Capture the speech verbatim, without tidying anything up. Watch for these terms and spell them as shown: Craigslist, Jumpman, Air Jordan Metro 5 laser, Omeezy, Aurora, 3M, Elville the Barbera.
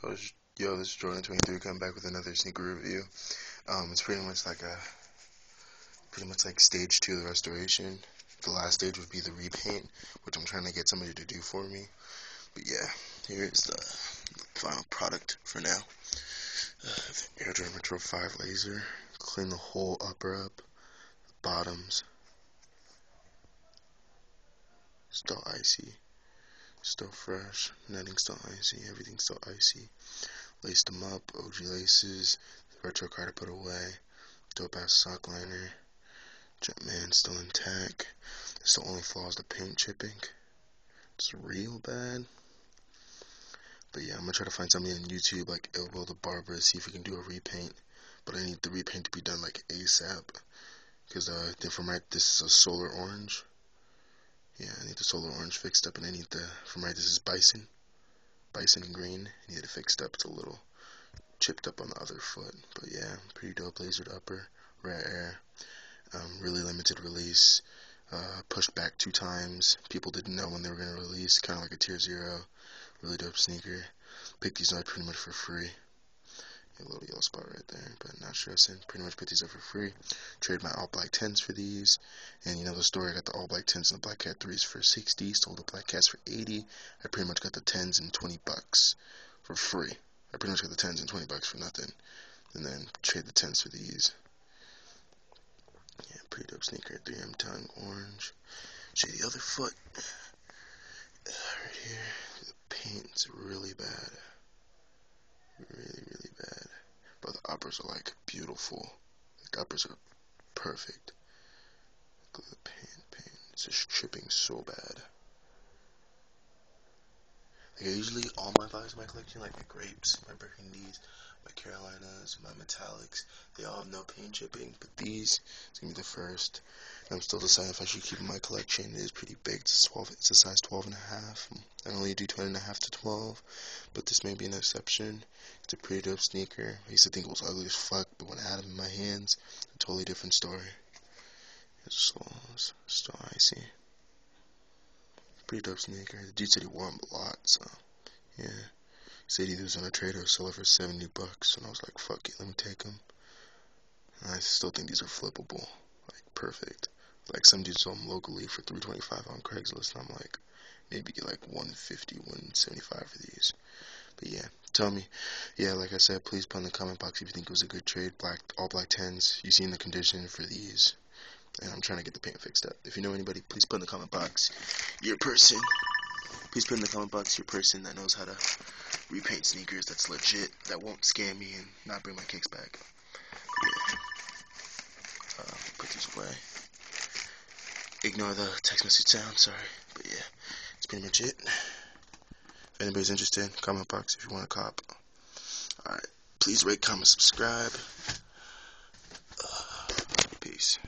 Yo, this is Jordan twenty-three coming back with another sneaker review. Um, it's pretty much like a, pretty much like stage two of the restoration. The last stage would be the repaint, which I'm trying to get somebody to do for me. But yeah, here is the final product for now. Uh, the Air Jordan Metro five laser. Clean the whole upper up, bottoms. Still icy. Still fresh, netting still icy, everything's still icy. Laced them up, O G laces, the retro card I put away, dope ass sock liner, Jumpman still intact. It's the only flaw is the paint chipping. It's real bad. But yeah, I'm gonna try to find something on YouTube like Elville the Barbera, see if we can do a repaint. But I need the repaint to be done like ASAP. Cause uh, I think from right, this is a solar orange. Yeah, I need the solar orange fixed up, and I need the, from right, this is bison, bison green, I need it fixed up. It's a little chipped up on the other foot, but yeah, pretty dope, lasered upper, rare air, um, really limited release, uh, pushed back two times, people didn't know when they were going to release, kind of like a tier zero, really dope sneaker, picked these up pretty much for free. A little yellow spot right there, but not stressing. Pretty much put these up for free. Traded my all black tens for these, and you know the story. I got the all black tens and the black cat threes for sixty. Sold the black cats for eighty. I pretty much got the tens and twenty bucks for free. I pretty much got the tens and twenty bucks for nothing, and then trade the tens for these. Yeah, pretty dope sneaker. three M tongue orange. See the other foot uh, right here. The paint's really bad. Really, really bad. But the uppers are like beautiful. Like, the uppers are perfect. Look at the paint, paint. It's just chipping so bad. Like, I usually, all my vibes in my collection, like my grapes, my burgundies, my Carolinas, my metallics, they all have no paint chipping. But these, it's gonna be the first. And I'm still deciding if I should keep in my collection. It is pretty big. It's a, twelve, it's a size twelve and a half. I only do ten and a half to twelve, but this may be an exception. It's a pretty dope sneaker. I used to think it was ugly as fuck, but when I had it in my hands, a totally different story. It's so, still icy. Pretty dope sneaker. The dude said he wore them a lot, so yeah. He said he was on a trade or sell it for seventy bucks, and I was like, fuck it, let me take them. And I still think these are flippable, like perfect. Like some dudes sold them locally for three twenty-five on Craigslist, and I'm like, maybe get like one fifty, one seventy-five for these. But yeah, tell me. Yeah, like I said, please put in the comment box if you think it was a good trade. Black, all black tens. You seen the condition for these. And I'm trying to get the paint fixed up. If you know anybody, please put in the comment box your person. Please put in the comment box your person that knows how to repaint sneakers, that's legit, that won't scam me and not bring my kicks back. Yeah. Uh, put these away. Ignore the text message sound, sorry. But yeah, that's pretty much it. If anybody's interested, comment box if you want to cop. Alright, please rate, comment, subscribe. Uh, peace.